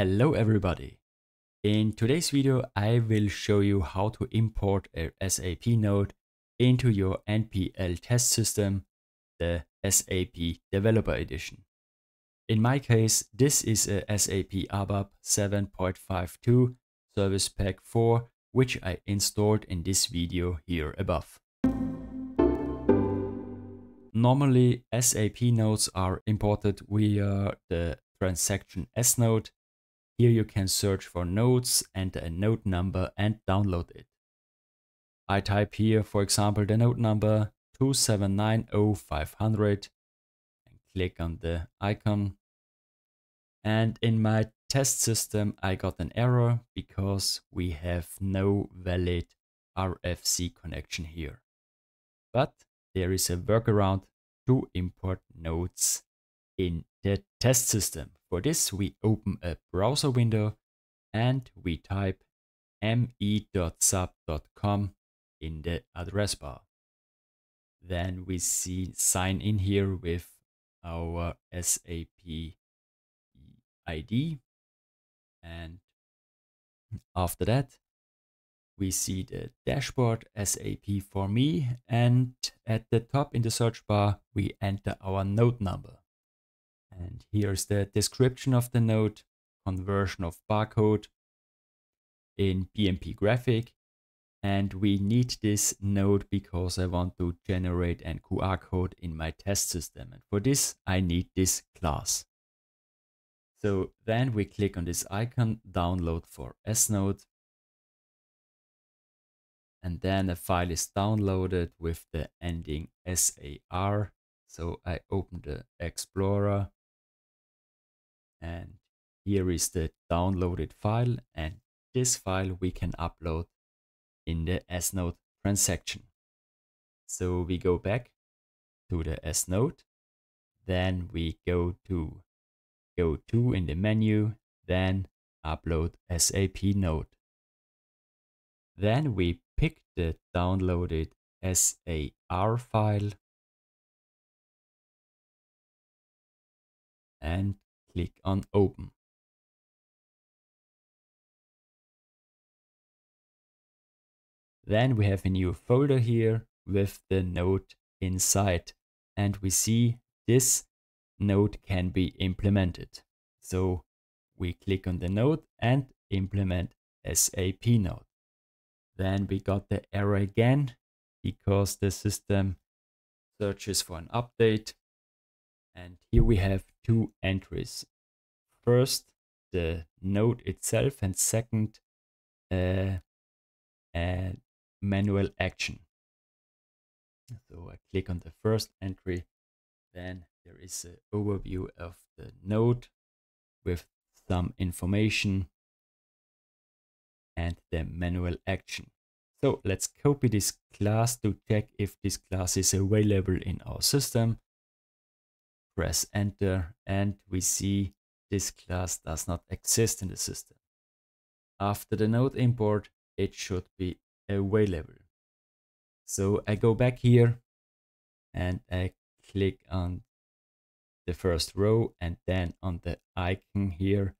Hello everybody. In today's video, I will show you how to import a SAP node into your NPL test system, the SAP Developer Edition. In my case, this is a SAP ABAP 7.52 Service Pack 4, which I installed in this video here above. Normally, SAP nodes are imported via the transaction SNOTE. Here you can search for nodes, enter a node number and download it. I type here, for example, the node number 2790500 and click on the icon. And in my test system, I got an error because we have no valid RFC connection here. But there is a workaround to import nodes in the test system. For this, we open a browser window and we type me.sap.com in the address bar. Then we see sign in here with our SAP ID. And after that, we see the dashboard SAP for me. And at the top in the search bar, we enter our node number. And here's the description of the node, conversion of barcode in BMP graphic. And we need this node because I want to generate an QR code in my test system. And for this, I need this class. So then we click on this icon, download for SNOTE. And then a file is downloaded with the ending SAR. So I open the Explorer. And here is the downloaded file, and this file we can upload in the SNOTE transaction. So we go back to the SNOTE, then we go to in the menu, then upload SAP node. Then we pick the downloaded SAR file and click on open. Then we have a new folder here with the node inside, and we see this node can be implemented. So we click on the node and implement SAP node. Then we got the error again because the system searches for an update. And here we have two entries. First, the node itself, and second, manual action. So I click on the first entry. Then there is an overview of the node with some information and the manual action. So let's copy this class to check if this class is available in our system. Press enter, and we see this class does not exist in the system. After the node import, it should be available. So I go back here and I click on the first row and then on the icon here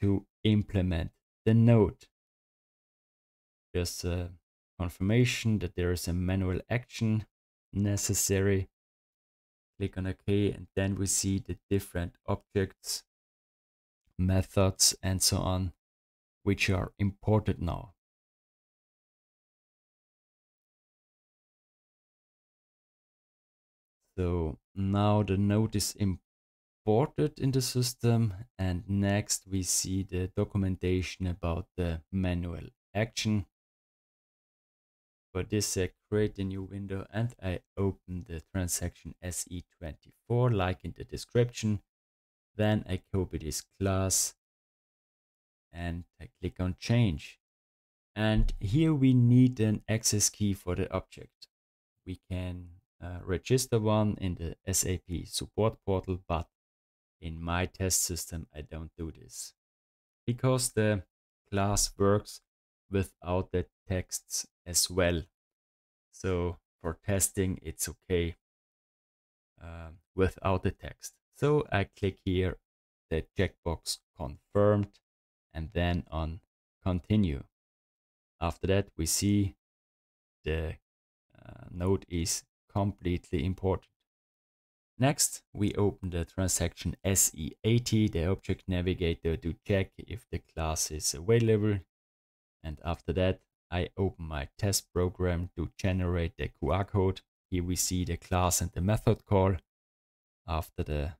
to implement the node. There's a confirmation that there is a manual action necessary. Click on OK, and then we see the different objects, methods, and so on, which are imported now. So now the node is imported in the system, and next we see the documentation about the manual action. For this, I create a new window and I open the transaction SE24 like in the description. Then I copy this class and I click on change. And here we need an access key for the object. We can register one in the SAP support portal, but in my test system I don't do this because the class works without the texts as well. So for testing, it's okay without the text. So I click here the checkbox confirmed and then on continue. After that, we see the note is completely imported. Next, we open the transaction SE80, the object navigator, to check if the class is available. And after that, I open my test program to generate the QR code. Here we see the class and the method call. After the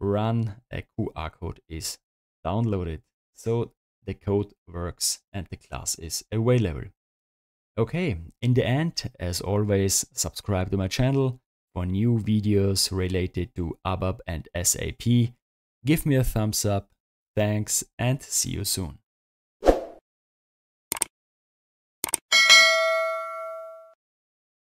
run, a QR code is downloaded. So the code works and the class is available. Okay, in the end, as always, subscribe to my channel for new videos related to ABAP and SAP. Give me a thumbs up. Thanks and see you soon.